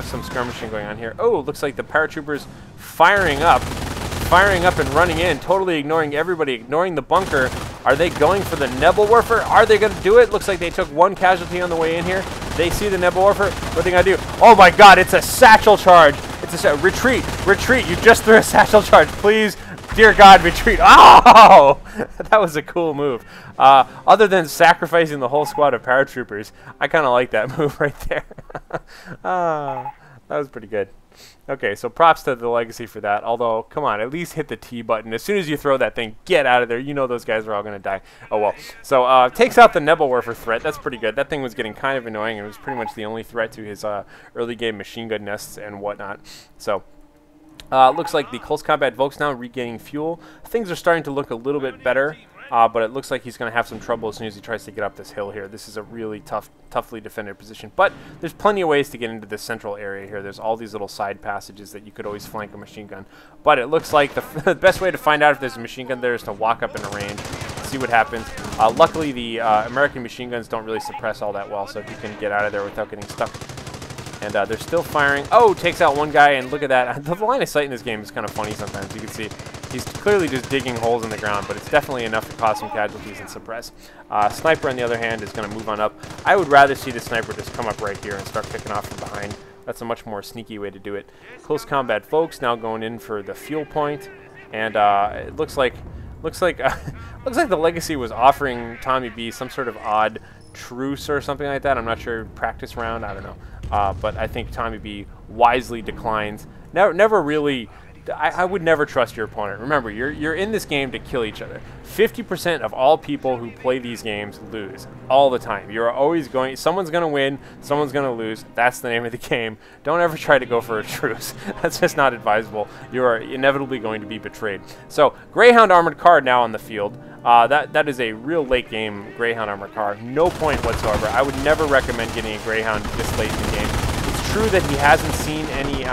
Have some skirmishing going on here. Oh, looks like the paratroopers firing up and running in, totally ignoring everybody, ignoring the bunker. Are they going for the Nebelwerfer? Are they going to do it? Looks like they took one casualty on the way in here. They see the Nebelwerfer. What are they going to do? Oh my god, it's a satchel charge. It's a retreat. Retreat. You just threw a satchel charge. Please, dear god, retreat. Oh! That was a cool move. Other than sacrificing the whole squad of paratroopers, I kind of like that move right there. That was pretty good. Okay, so props to the Legacy for that. Although, come on, at least hit the T button. As soon as you throw that thing, get out of there. You know those guys are all going to die. Oh, well. So, takes out the Nebelwerfer threat. That's pretty good. That thing was getting kind of annoying. It was pretty much the only threat to his early game machine gun nests and whatnot. So... looks like the close combat Volks now regaining fuel. Things are starting to look a little bit better, but it looks like he's going to have some trouble as soon as he tries to get up this hill here. This is a really toughly defended position, but there's plenty of ways to get into this central area here. There's all these little side passages that you could always flank a machine gun, but it looks like the best way to find out if there's a machine gun there is to walk up in a range. See what happens. Luckily, the American machine guns don't really suppress all that well, so if you can get out of there without getting stuck. And they're still firing. Oh, takes out one guy, and look at that. The line of sight in this game is kind of funny sometimes. You can see he's clearly just digging holes in the ground, but it's definitely enough to cause some casualties and suppress. Sniper, on the other hand, is going to move on up. I would rather see the sniper just come up right here and start picking off from behind. That's a much more sneaky way to do it. Close combat folks now going in for the fuel point, and it looks like the Legacy was offering Tommy B some sort of odd truce or something like that. I'm not sure. Practice round. I don't know. But I think Tommy B wisely declines. Never really, I would never trust your opponent. Remember, you're in this game to kill each other. 50% of all people who play these games lose all the time. You're always going, someone's going to win, someone's going to lose. That's the name of the game. Don't ever try to go for a truce. That's just not advisable. You are inevitably going to be betrayed. So, Greyhound Armored Car now on the field. That is a real late game Greyhound armored car. No point whatsoever. I would never recommend getting a Greyhound this late in the game. It's true that he hasn't seen any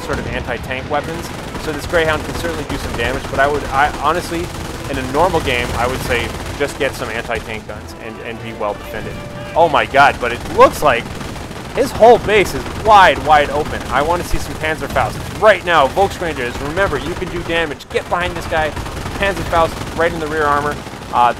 sort of anti-tank weapons, so this Greyhound can certainly do some damage. But I honestly, in a normal game, I would say just get some anti-tank guns and be well defended. Oh my god! But it looks like his whole base is wide open. I want to see some Panzerfaust right now. Volksgrenadiers, remember you can do damage. Get behind this guy. Panzerfaust right in the rear armor.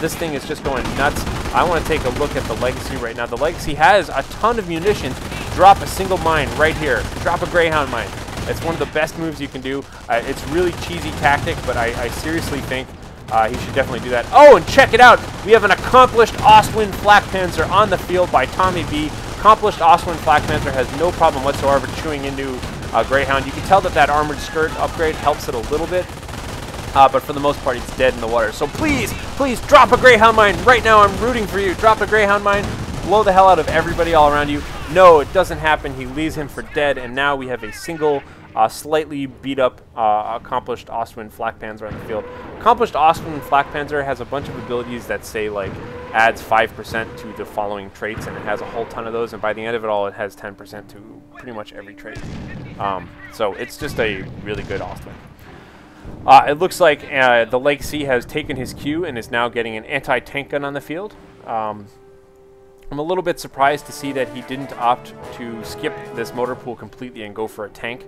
This thing is just going nuts. I want to take a look at the Legacy right now. The Legacy has a ton of munitions. Drop a single mine right here. Drop a Greyhound mine. It's one of the best moves you can do. It's really cheesy tactic, but I seriously think he should definitely do that. Oh, and check it out. We have an accomplished Ostwind Flakpanzer on the field by Tommy B. Accomplished Ostwind Flakpanzer has no problem whatsoever chewing into Greyhound. You can tell that armored skirt upgrade helps it a little bit. But for the most part, it's dead in the water. So please drop a Greyhound mine right now. I'm rooting for you. Drop a Greyhound mine. Blow the hell out of everybody all around you. No, it doesn't happen. He leaves him for dead, and now we have a single, slightly beat up, accomplished Ostwind Flakpanzer on the field. Accomplished Ostwind Flakpanzer has a bunch of abilities that say like adds 5% to the following traits, and it has a whole ton of those. And by the end of it all, it has 10% to pretty much every trait. So it's just a really good Ostwind. It looks like the Legacy has taken his cue and is now getting an anti-tank gun on the field. I'm a little bit surprised to see that he didn't opt to skip this motor pool completely and go for a tank.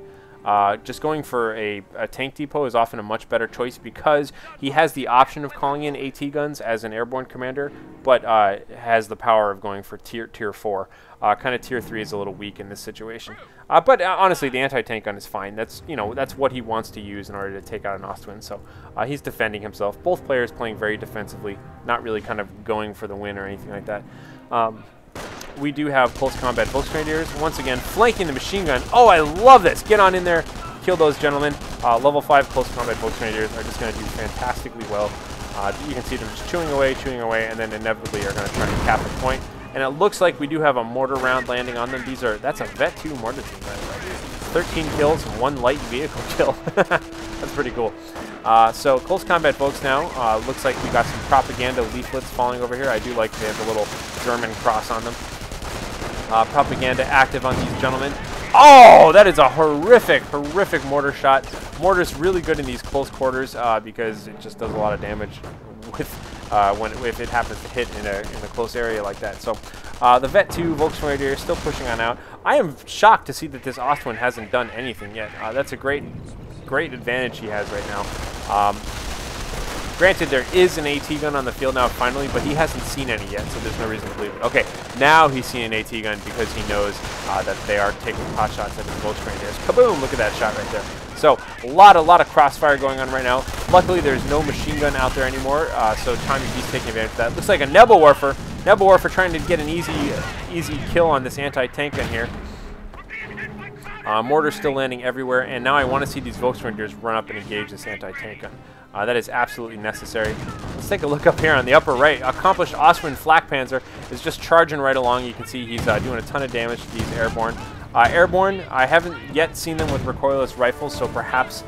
Just going for a tank depot is often a much better choice because he has the option of calling in AT guns as an airborne commander, but has the power of going for tier 4. Kind of tier 3 is a little weak in this situation. But honestly, the anti-tank gun is fine. That's, you know, that's what he wants to use in order to take out an Ostwind. So he's defending himself. Both players playing very defensively, not really kind of going for the win or anything like that. We do have close combat Volksgrenadiers once again flanking the machine gun. Oh, I love this. Get on in there, kill those gentlemen. Level 5 close combat Volksgrenadiers are just going to do fantastically well. You can see them just chewing away, and then inevitably are going to try and cap the point. And it looks like we do have a mortar round landing on them. That's a Vet 2 mortar team, by the way. 13 kills and 1 light vehicle kill. That's pretty cool. So close combat folks now. Looks like we got some propaganda leaflets falling over here. I do like they have the little German cross on them. Propaganda active on these gentlemen. Oh, that is a horrific mortar shot. Mortar's really good in these close quarters because it just does a lot of damage with if it happens to hit in a close area like that. So the Vet 2 Volksgrenadier still pushing on out. I am shocked to see that this Ostwind hasn't done anything yet. That's a great advantage he has right now. Granted, there is an AT gun on the field now finally, but he hasn't seen any yet, so there's no reason to believe it. Okay, now he's seen an AT gun because he knows that they are taking pot shots at the Volksgrenadiers. Kaboom! Look at that shot right there. So a lot of crossfire going on right now. Luckily, there's no machine gun out there anymore, so Tommy B's taking advantage of that. Looks like a Nebelwerfer. Nebelwerfer trying to get an easy kill on this anti-tank gun here. Mortars still landing everywhere, and now I want to see these Volksgrenadiers run up and engage this anti-tank gun. That is absolutely necessary. Let's take a look up here on the upper right. Accomplished Ostwind Flakpanzer is just charging right along. You can see he's doing a ton of damage to these airborne. Airborne, I haven't yet seen them with recoilless rifles, so perhaps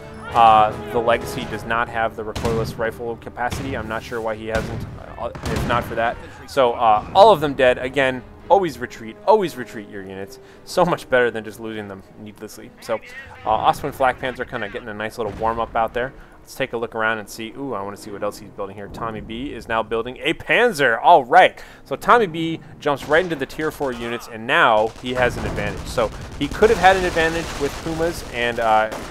the Legacy does not have the recoilless rifle capacity. I'm not sure why he hasn't, if not for that. So all of them dead. Again, always retreat your units. So much better than just losing them needlessly. So Ostwind Flakpanzer kind of getting a nice little warm-up out there. Let's take a look around and see. Ooh, I want to see what else he's building here. Tommy B is now building a Panzer. All right. So Tommy B jumps right into the Tier 4 units, and now he has an advantage. So he could have had an advantage with Pumas and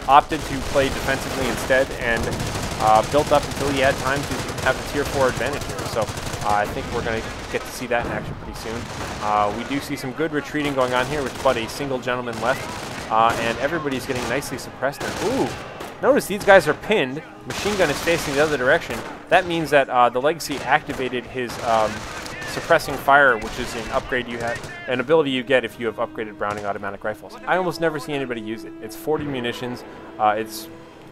opted to play defensively instead and built up until he had time to have the Tier 4 advantage here. So I think we're going to get to see that in action pretty soon. We do see some good retreating going on here with but a single gentleman left, and everybody's getting nicely suppressed there. Ooh. Notice these guys are pinned. Machine gun is facing the other direction. That means that the Legacy activated his suppressing fire, which is an upgrade you have, an ability you get if you have upgraded Browning automatic rifles. I almost never see anybody use it. It's 40 munitions. It's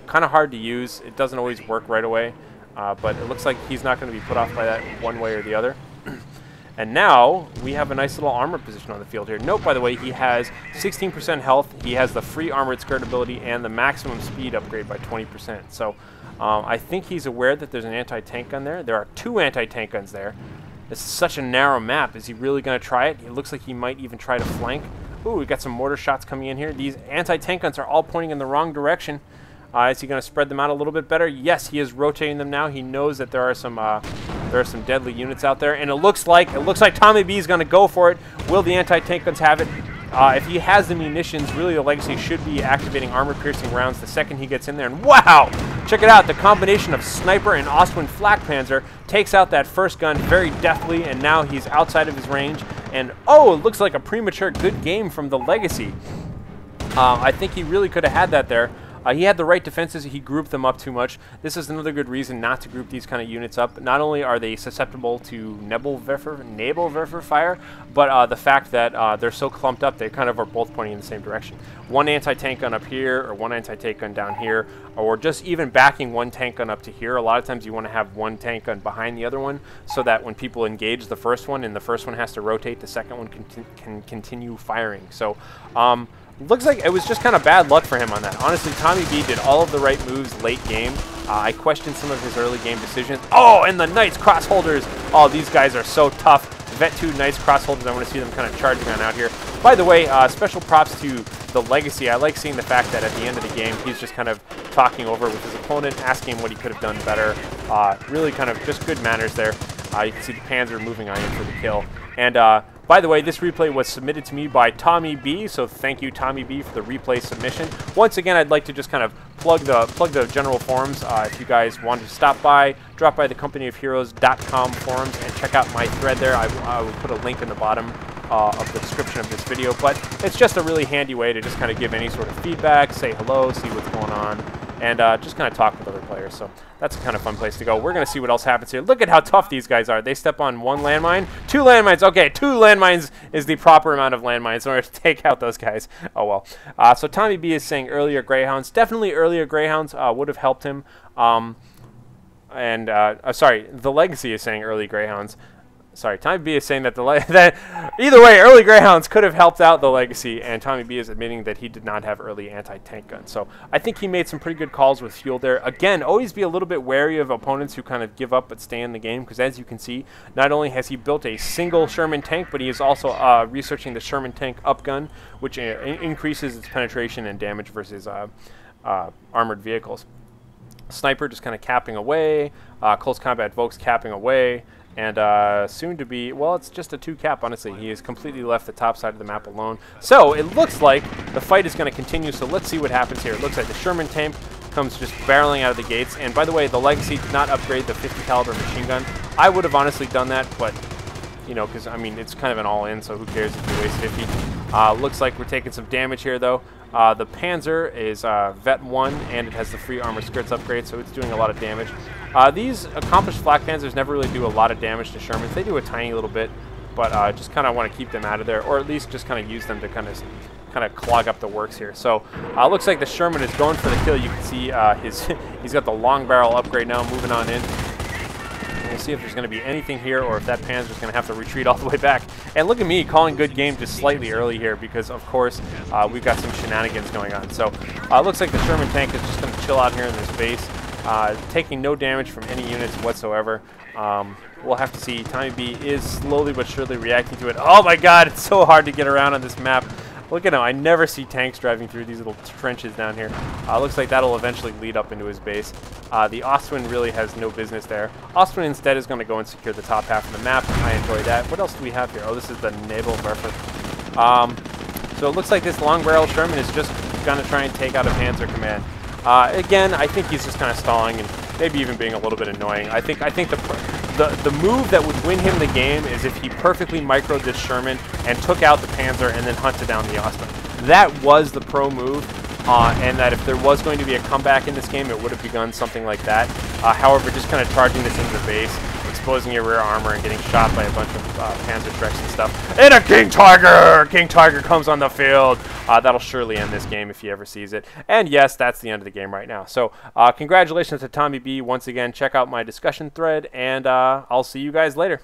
kind of hard to use. It doesn't always work right away, but it looks like he's not going to be put off by that one way or the other. And now we have a nice little armor position on the field here. Note, by the way, he has 16% health. He has the free armored skirt ability and the maximum speed upgrade by 20%. So I think he's aware that there's an anti-tank gun there. There are two anti-tank guns there. This is such a narrow map. Is he really going to try it? It looks like he might even try to flank. Ooh, we've got some mortar shots coming in here. These anti-tank guns are all pointing in the wrong direction. Is he going to spread them out a little bit better? Yes, he is rotating them now. He knows that there are some deadly units out there, and it looks like Tommy B is going to go for it. Will the anti-tank guns have it? If he has the munitions, really the Legacy should be activating armor-piercing rounds the second he gets in there. And wow! Check it out. The combination of Sniper and Ostwind Flakpanzer takes out that first gun very deftly, and now he's outside of his range. And oh, it looks like a premature good game from the Legacy. I think he really could have had that there. He had the right defenses. He grouped them up too much. This is another good reason not to group these kind of units up. Not only are they susceptible to Nebelwerfer fire, but the fact that they're so clumped up, they kind of are both pointing in the same direction. One anti-tank gun up here, or one anti-tank gun down here, or just even backing one tank gun up to here. A lot of times you want to have one tank gun behind the other one so that when people engage the first one and the first one has to rotate, the second one can continue firing. So, looks like it was just kind of bad luck for him on that. Honestly, Tommy B did all of the right moves late game. I questioned some of his early game decisions. Oh, and the Knights crossholders. Oh, these guys are so tough. Vet 2 Knights crossholders. I want to see them kind of charging on out here. By the way, special props to the Legacy. I like seeing the fact that at the end of the game, he's just kind of talking over with his opponent, asking him what he could have done better. Really kind of just good manners there. You can see the Panzer moving on in for the kill. And by the way, this replay was submitted to me by Tommy B, so thank you, Tommy B, for the replay submission. Once again, I'd like to just kind of plug the general forums. If you guys want to stop by, drop by the companyofheroes.com forums and check out my thread there. I will put a link in the bottom of the description of this video, but it's just a really handy way to just kind of give any sort of feedback, say hello, see what's going on, and just kind of talk with other players. So that's a kind of fun place to go. We're going to see what else happens here. Look at how tough these guys are. They step on one landmine. Two landmines. Okay, two landmines is the proper amount of landmines in order to take out those guys. Oh, well. So Tommy B is saying earlier Greyhounds. Definitely earlier Greyhounds would have helped him. Sorry, the Legacy is saying early Greyhounds. Sorry, Tommy B is saying that either way, early Greyhounds could have helped out the Legacy, and Tommy B is admitting that he did not have early anti-tank guns. So I think he made some pretty good calls with fuel there. Again, always be a little bit wary of opponents who kind of give up but stay in the game, because as you can see, not only has he built a single Sherman tank, but he is also researching the Sherman tank upgun, which increases its penetration and damage versus armored vehicles. Sniper just kind of capping away, close combat Volks capping away. and soon to be, well, it's just a two cap, honestly. He has completely left the top side of the map alone. So it looks like the fight is going to continue, so let's see what happens here. It looks like the Sherman tank comes just barreling out of the gates, and by the way, the Legacy did not upgrade the 50 caliber machine gun. I would have honestly done that, but, you know, because, I mean, it's kind of an all-in, so who cares if you waste 50. Looks like we're taking some damage here, though. The Panzer is Vet 1, and it has the free armor skirts upgrade, so it's doing a lot of damage. These accomplished Flakpanzers never really do a lot of damage to Shermans. They do a tiny little bit, but just kind of want to keep them out of there, or at least just kind of use them to kind of clog up the works here. So looks like the Sherman is going for the kill. You can see he's got the long barrel upgrade now, moving on in. We'll see if there's going to be anything here, or if that Panzer is going to have to retreat all the way back. And look at me calling good game just slightly early here, because of course we've got some shenanigans going on. So looks like the Sherman tank is just going to chill out here in this base, taking no damage from any units whatsoever. We'll have to see. Tommy B is slowly but surely reacting to it. Oh my god, it's so hard to get around on this map. Look at him. I never see tanks driving through these little trenches down here. Looks like that'll eventually lead up into his base. The Ostwind really has no business there. Ostwind instead is going to go and secure the top half of the map. I enjoy that. What else do we have here? Oh, this is the Nebelwerfer. So it looks like this long barrel Sherman is just going to try and take out a Panzer command. Again, I think he's just kind of stalling and maybe even being a little bit annoying. I think the move that would win him the game is if he perfectly microed this Sherman and took out the Panzer and then hunted down the Ostwind. That was the pro move, and that if there was going to be a comeback in this game, it would have begun something like that. However, just kind of charging this into the base, exposing your rear armor and getting shot by a bunch of Panzer Treks and stuff. And a King Tiger! King Tiger comes on the field! That'll surely end this game if he ever sees it. And yes, that's the end of the game right now. So congratulations to Tommy B once again. Check out my discussion thread, and I'll see you guys later.